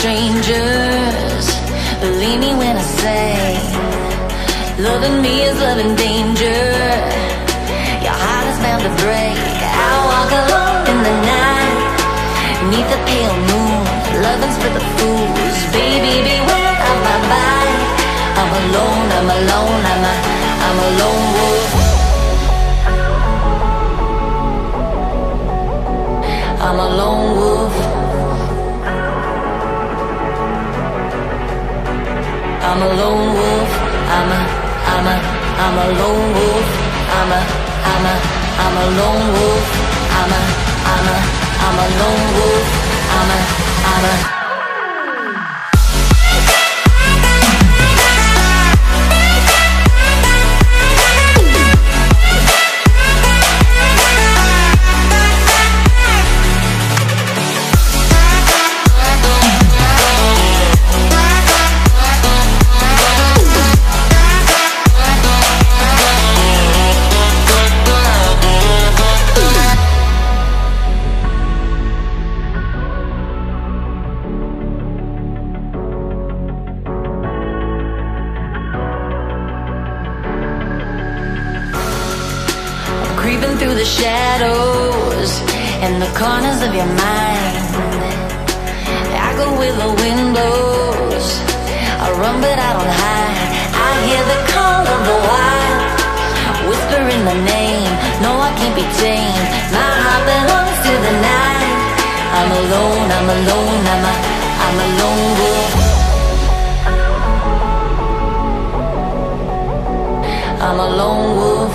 strangers. Believe me when I say, loving me is loving danger. Your heart is bound to break. I walk alone in the night, neath the pale moon. Loving's for the fools. Baby, beware of my body. I'm alone, I'm alone, I'm a lone wolf. I'm a lone wolf. I'm a lone wolf. I'm a lone wolf. I'm a lone wolf. I'm a lone wolf. I'm a through the shadows and the corners of your mind. I go with the wind blows. I run but I don't hide. I hear the call of the wild, whispering my name. No, I can't be tamed. My heart belongs to the night. I'm alone, I'm alone, I'm a lone wolf. I'm a lone wolf.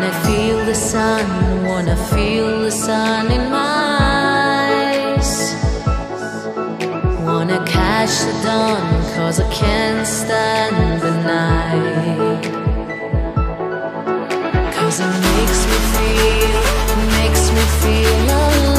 Wanna feel the sun, wanna feel the sun in my eyes. Wanna catch the dawn, 'cause I can't stand the night. 'Cause it makes me feel alive.